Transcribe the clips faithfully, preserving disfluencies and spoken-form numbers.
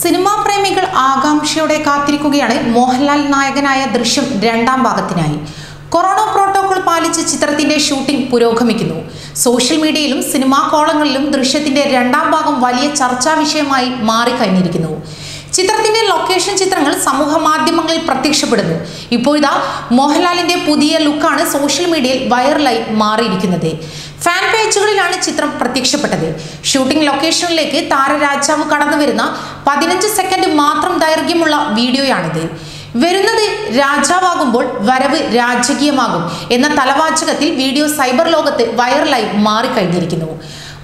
Cinema പ്രേമികൾ ആകാംക്ഷയോടെ കാത്തിരിക്കുകയാണ് മോഹൻലാൽ നായകനായ ദൃശ്യം രണ്ടാം ഭാഗത്തിനായി. കൊറോണ പ്രോട്ടോകോൾ പാലിച്ച് ചിത്രത്തിന്റെ ഷൂട്ടിംഗ് പുരോഗമിക്കുന്നു. സോഷ്യൽ മീഡിയയിലും സിനിമാ കോളങ്ങളിലും ദൃശ്യത്തിന്റെ രണ്ടാം ഭാഗം വലിയ ചർച്ചാ വിഷയമായി മാറിക്കഴിഞ്ഞിരിക്കുന്നു. ചിത്രത്തിന്റെ ലൊക്കേഷൻ ചിത്രങ്ങൾ സമൂഹ മാധ്യമങ്ങളിൽ പ്രത്യക്ഷപ്പെടുന്നു. ഇപ്പോഴിതാ മോഹൻലാലിന്റെ പുതിയ ലുക്കാണ് സോഷ്യൽ മീഡിയയിൽ വൈറലായി മാറിയിരിക്കുന്നത്. ഫാൻ പേജുകളിലാണ് ചിത്രം പ്രത്യക്ഷപ്പെട്ടത്. ഷൂട്ടിംഗ് ലൊക്കേഷനിലേക്ക് താരരാജാവ് കടന്നു വരുന്ന പതിനഞ്ച് സെക്കൻഡ് മാത്രം ദൈർഘ്യമുള്ള വീഡിയോയാണിത്. വരുന്നത് രാജാവാകുമ്പോൾ വരവ് രാജകീയമാകും എന്ന തലവാചകത്തിൽ വീഡിയോ സൈബർ ലോകത്ത് വൈറലായി മാറിക്കഴിഞ്ഞിരിക്കുന്നു.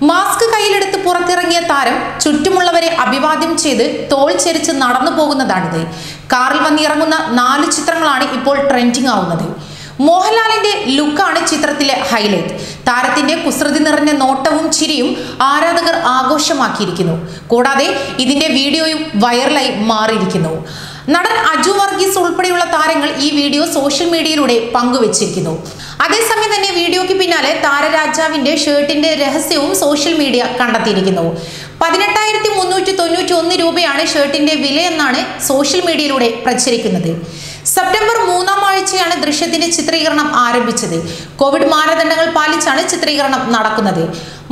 മാസ്ക് കയ്യിലെടുത്ത് പുറത്തിറങ്ങിയ താരം ചുറ്റുമുള്ളവരെ അഭിവാദ്യം ചെയ്ത് തോൾ ചെരിച്ച് നടന്നു പോകുന്നതാണിത്. കാറിൽ വന്നിറങ്ങുന്ന നാല് ചിത്രങ്ങളാണ് ഇപ്പോൾ ട്രെൻഡിങ് ആവുന്നത്. മോഹൻലാലിന്റെ ലുക്കാണ് ചിത്രത്തിലെ ഹൈലൈറ്റ്. താരത്തിന്റെ കുസൃതി നിറഞ്ഞ നോട്ടവും ചിരിയും ആരാധകർ ആഘോഷമാക്കിയിരിക്കുന്നു. കൂടാതെ ഇതിന്റെ വീഡിയോയും വൈറലായി മാറിയിരിക്കുന്നു. നടൻ അജു വർഗീസ് ഉൾപ്പെടെയുള്ള താരങ്ങൾ ഈ വീഡിയോ സോഷ്യൽ മീഡിയയിലൂടെ പങ്കുവച്ചിരിക്കുന്നു. അതേസമയം തന്നെ വീഡിയോയ്ക്ക് പിന്നാലെ താരരാജാവിന്റെ ഷർട്ടിന്റെ രഹസ്യവും സോഷ്യൽ മീഡിയ കണ്ടെത്തിയിരിക്കുന്നു. പതിനെട്ടായിരത്തി മുന്നൂറ്റി തൊണ്ണൂറ്റി ഒന്ന് രൂപയാണ് ഷർട്ടിന്റെ വിലയെന്നാണ് സോഷ്യൽ മീഡിയയിലൂടെ പ്രചരിക്കുന്നത്. സെപ്റ്റംബർ മൂന്നാം ആഴ്ചയാണ് ദൃശ്യത്തിന്റെ ചിത്രീകരണം ആരംഭിച്ചത്. കോവിഡ് മാനദണ്ഡങ്ങൾ പാലിച്ചാണ് ചിത്രീകരണം നടക്കുന്നത്.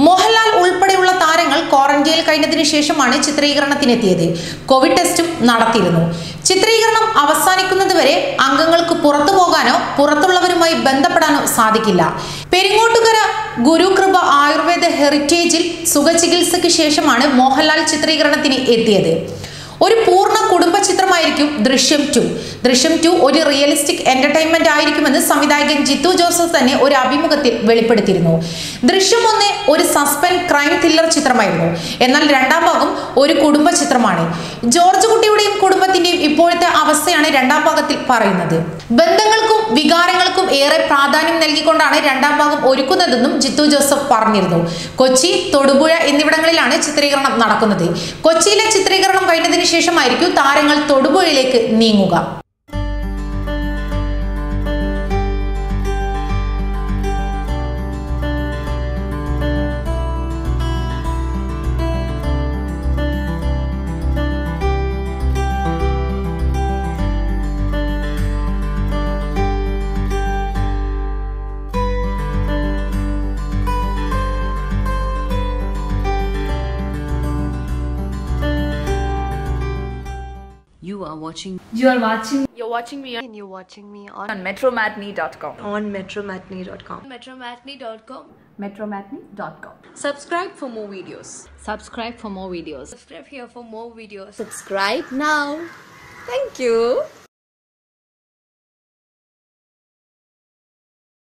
മോഹൻലാൽ ഉൾപ്പെടെയുള്ള താരങ്ങൾ ക്വാറന്റൈനിൽ കഴിഞ്ഞതിന് ശേഷമാണ് ചിത്രീകരണത്തിനെത്തിയത്. കോവിഡ് ടെസ്റ്റും നടത്തിയിരുന്നു. ചിത്രീകരണം അവസാനിക്കുന്നതുവരെ അംഗങ്ങൾക്ക് പുറത്തു പോകാനോ പുറത്തുള്ളവരുമായി ബന്ധപ്പെടാനോ സാധിക്കില്ല. പെരിങ്ങോട്ടുകര ഗുരുകൃപ ആയുർവേദ ഹെറിറ്റേജിൽ സുഖചികിത്സയ്ക്ക് ശേഷമാണ് മോഹൻലാൽ ചിത്രീകരണത്തിന് എത്തിയത്. ഒരു പൂർണ്ണ കുടുംബ ചിത്രമായിരിക്കും ദൃശ്യം ടു. ദൃശ്യം ടു ഒരു റിയലിസ്റ്റിക് എന്റർടൈൻമെന്റ് ആയിരിക്കുമെന്ന് സംവിധായകൻ ജിത്തു ജോസഫ് തന്നെ ഒരു അഭിമുഖത്തിൽ വെളിപ്പെടുത്തിയിരുന്നു. ദൃശ്യം ഒന്ന് ഒരു സസ്പെൻസ് ക്രൈം ത്രില്ലർ ചിത്രമായിരുന്നു. എന്നാൽ രണ്ടാം ഭാഗം ഒരു കുടുംബ ചിത്രമാണ്. ജോർജ് കുട്ടിയുടെയും കുടുംബത്തിന്റെയും ഇപ്പോഴത്തെ അവസ്ഥയാണ് രണ്ടാം ഭാഗത്തിൽ പറയുന്നത്. ബന്ധങ്ങൾക്കും വികാരങ്ങൾക്കും ഏറെ പ്രാധാന്യം നൽകിക്കൊണ്ടാണ് രണ്ടാം ഭാഗം ഒരുക്കുന്നതെന്നും ജിത്തു ജോസഫ് പറഞ്ഞിരുന്നു. കൊച്ചി, തൊടുപുഴ എന്നിവിടങ്ങളിലാണ് ചിത്രീകരണം നടക്കുന്നത്. കൊച്ചിയിലെ ചിത്രീകരണം കഴിഞ്ഞതിന് ശേഷമായിരിക്കും താരങ്ങൾ തൊടുപുഴയിലേക്ക് നീങ്ങുക. You are watching. You are watching. You're watching me. And you're watching me on, on metro matinee dot com. On metro matinee dot com. metro matinee dot com. metro matinee dot com. Subscribe for more videos. Subscribe for more videos. Subscribe here for more videos. Subscribe now. Thank you.